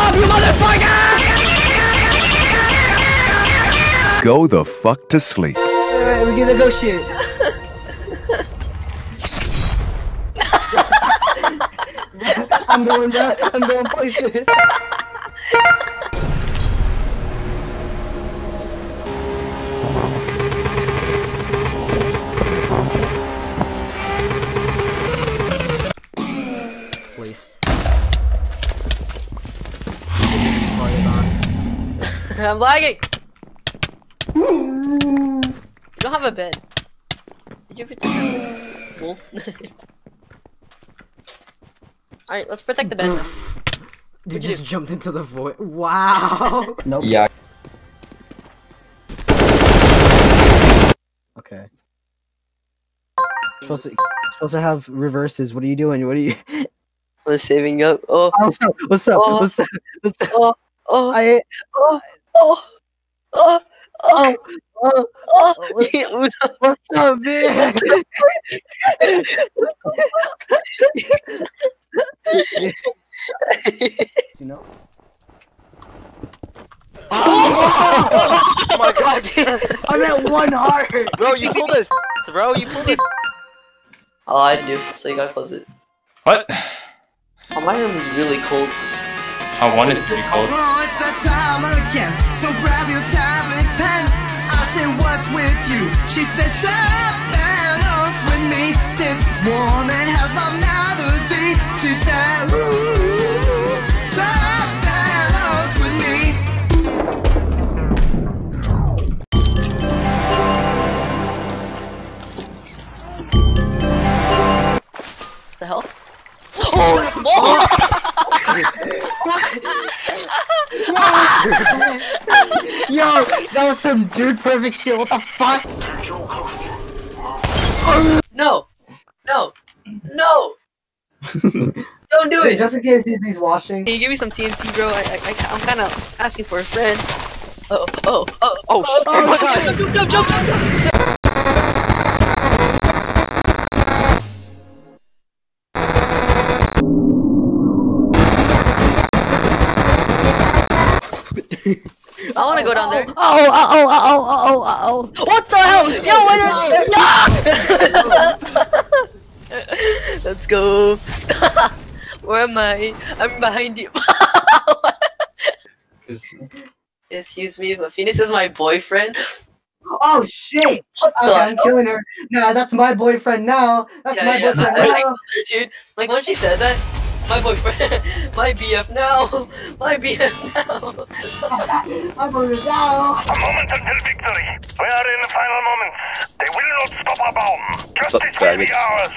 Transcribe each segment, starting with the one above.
up, you motherfucker! Go the fuck to sleep. Alright, we gonna go shit. I'm going down. I'm going places. I'm lagging! You don't have a bed. You ever have a wolf? Alright, let's protect the bed. Dude just jumped into the void. Wow! Nope. Yeah. Okay. Supposed to have reverses. What are you doing? What are you? We're saving up. Oh. What's up? What's up? Oh. What's up? What's up? Oh. Oh. I. Oh. Oh, oh, oh, oh, oh, what's up, man? You know? Oh, oh my god, I'm at one heart. Bro, you pulled this. Bro, you pulled this. Oh, I do, so you gotta close it. What? Oh, my room is really cold. I want it to be cold. Oh, it's that time again. So grab your tablet pen. I said, what's with you? She said, shut up and dance with me. This woman has my melody. She said, ooh, shut up and dance with me. The hell? Oh, oh. What? Yo, that was some dude perfect shit. What the fuck? No, no, no! Don't do it. Just in case he's watching. Can you give me some TNT, bro? I'm kind of asking for a friend. Oh, oh, oh, oh! Oh, oh, jump, jump, jump, jump, jump! I wanna go down there. Oh, oh, oh, oh, oh, oh, oh. What the hell? Yo, wait. Let's go. Where am I? I'm behind you. Excuse me, but Phoenix is my boyfriend. Oh shit! Okay, I'm killing her. Nah, that's my boyfriend now. That's my boyfriend now. Dude, like when she said that, my boyfriend, my BF now, my BF now. I'm over now. A moment until victory. We are in the final moments. They will not stop our bomb. Justice will be ours.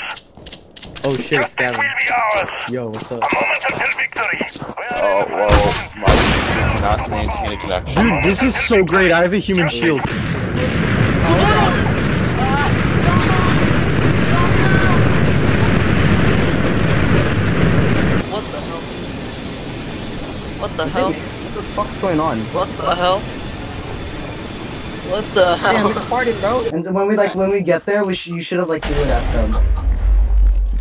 Oh shit, Justice will be ours. Yo, what's up? A moment until victory. We are in the final moments. My BF is not maintaining a connection. Dude, this is so great. I have a human shield. What the hell? What the fuck's going on? What the hell? What the hell? Yeah, we farted, bro. And when we get there, you should have like threw it at them.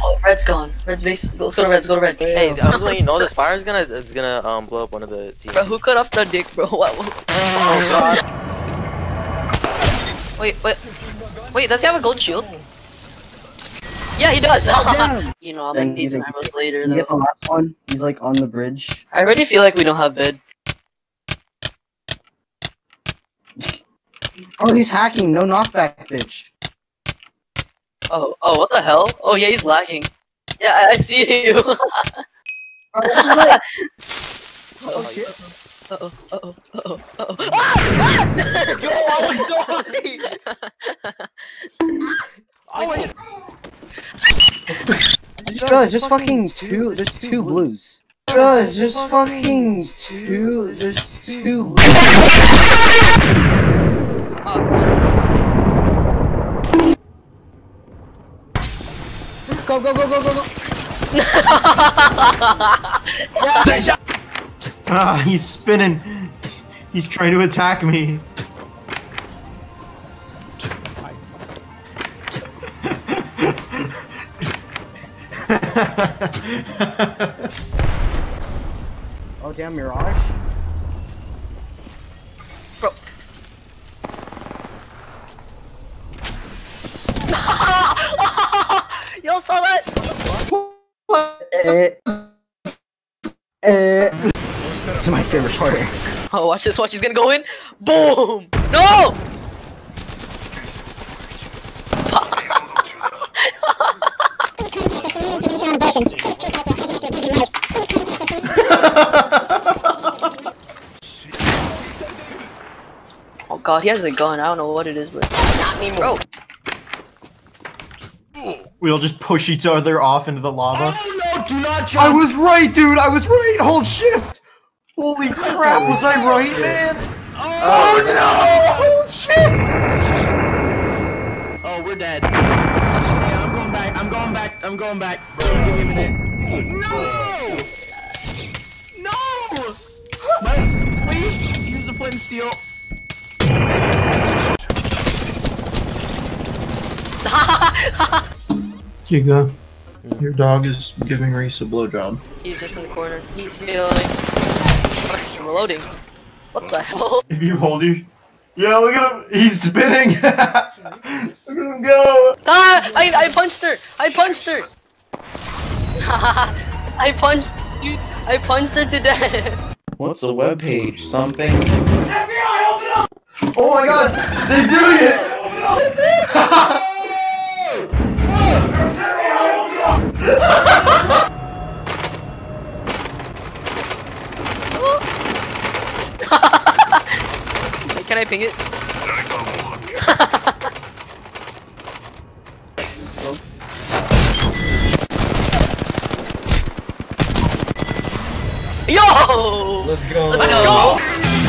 Oh, red's gone. Red's base. Let's go to red. Let's go to red. Hey, I was letting you know this fire is gonna blow up one of the teams. Bro, who cut off the dick, bro? What? Oh god. Wait. Does he have a gold shield? Yeah, he does. Oh, you know, I'll make these arrows later. Though. Get the last one. He's like on the bridge. I already feel like we don't have bed. Oh, he's hacking. No knockback, bitch. Oh, what the hell? Oh yeah, he's lagging. Yeah, I see you. Oh shit. Uh oh. Ah! Yo, I was dying. Just fucking two. There's two blues. Just fucking two. There's two blues. Go. Ah, he's spinning. He's trying to attack me. Oh damn, Mirage. Bro. Y'all saw that? This is my favorite part. Oh, watch this! Watch, he's gonna go in. Boom! No! Oh god, he has a gun. I don't know what it is, but not me, bro. We'll just push each other off into the lava. Oh no, do not jump! I was right, dude! I was right! Hold shift! Holy crap, was I right, man? Oh no! Hold shift! Oh, we're dead. Okay, I'm going back, I'm going back, I'm going back. Bro, give me a minute. No! No! Mike, please use the flint and steel. Giga, your dog is giving Reese a blowjob. He's just in the corner. He's healing. I'm reloading. What the hell? If you hold you. Yeah, look at him. He's spinning. Look at him go. Ah! I punched her. I punched her. I punched you. I punched her to death. What's the web page? Something. FBI, open up! Oh my god, they're doing it. Open up. Can I ping it? Yo! Let's go! Let's go!